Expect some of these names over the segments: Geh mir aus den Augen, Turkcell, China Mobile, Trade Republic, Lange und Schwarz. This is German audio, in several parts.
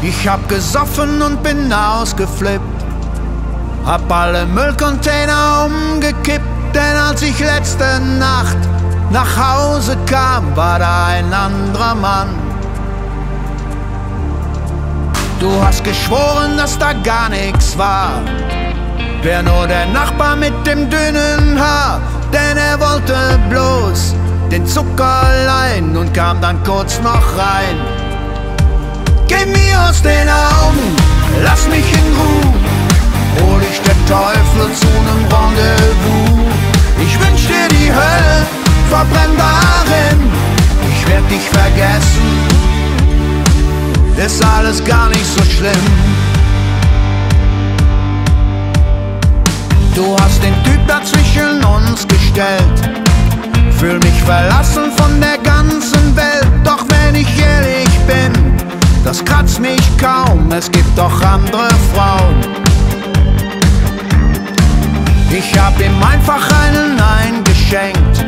Ich hab gesoffen und bin ausgeflippt, hab alle Müllcontainer umgekippt, denn als ich letzte Nacht nach Hause kam, war da ein anderer Mann. Du hast geschworen, dass da gar nichts war, wär nur der Nachbar mit dem dünnen Haar, denn er wollte bloß den Zucker leihen und kam dann kurz noch rein. Geh mir aus den Augen, lass mich in Ruhe, hol dich der Teufel zu nem Rendezvous. Ich wünsch dir die Hölle, verbrenn darin, ich werd dich vergessen, ist alles gar nicht so schlimm. Du hast den Typ da zwischen uns gestellt, fühl mich verlassen von der ganzen Welt. Doch wenn ich ehrlich bin, das kratzt mich kaum, es gibt doch andere Frauen. Ich hab ihm einfach einen Nein geschenkt,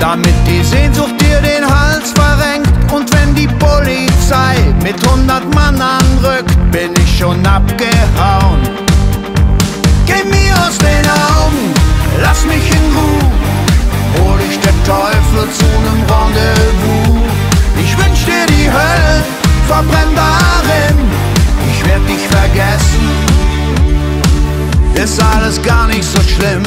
damit die Sehnsucht dir den Hals verrenkt. Und wenn die Polizei mit 100 Mann anrückt, bin ich schon abgehauen. Geh mir aus den Augen, lass mich in Ruhe, hol dich der Teufel zu nem Rendezvous. Ich wünsch dir die Hölle, verbrenn darin, ich werd dich vergessen, ist alles gar nicht so schlimm.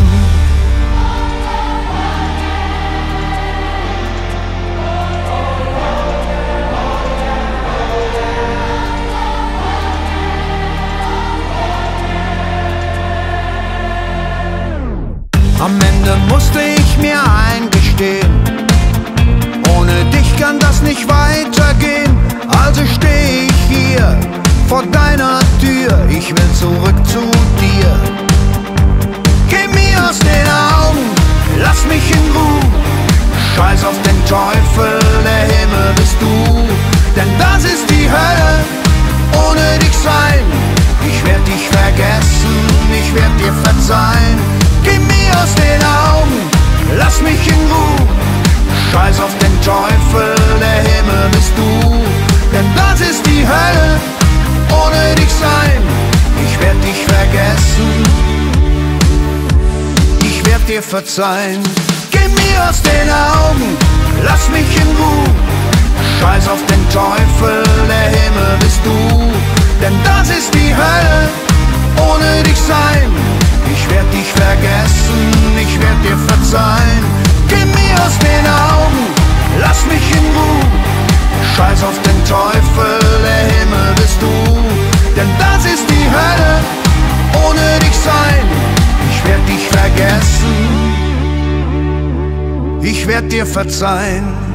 Am Ende musste ich mir eingestehen, ohne dich kann das nicht weitergehen. Also steh ich hier vor deiner Tür, ich will zurück zu dir. Geh mir aus den Augen, lass mich in Ruhe, scheiß auf den Teufel, der Himmel bist du. Denn das ist die Hölle, ohne dich sein, ich werd dich vergessen, ich werd dir verzeihen. Geh mir aus den Augen, lass mich in Ruhe, scheiß auf den Teufel, der Himmel bist du. Denn das ist die Hölle, ohne dich sein, ich werd dich vergessen, ich werd dir verzeihen. Geh mir aus den Augen, lass mich in Ruhe, scheiß auf den Teufel, der Himmel bist du. Denn das ist die Hölle, ohne dich sein, ich werd dich vergessen, ich werd dir verzeihen. Geh mir aus den Augen, lass mich in Ruhe, scheiß auf den Teufel, der Himmel bist du. Denn das ist die Hölle, ohne dich sein, ich werd dich vergessen, ich werd dir verzeihen.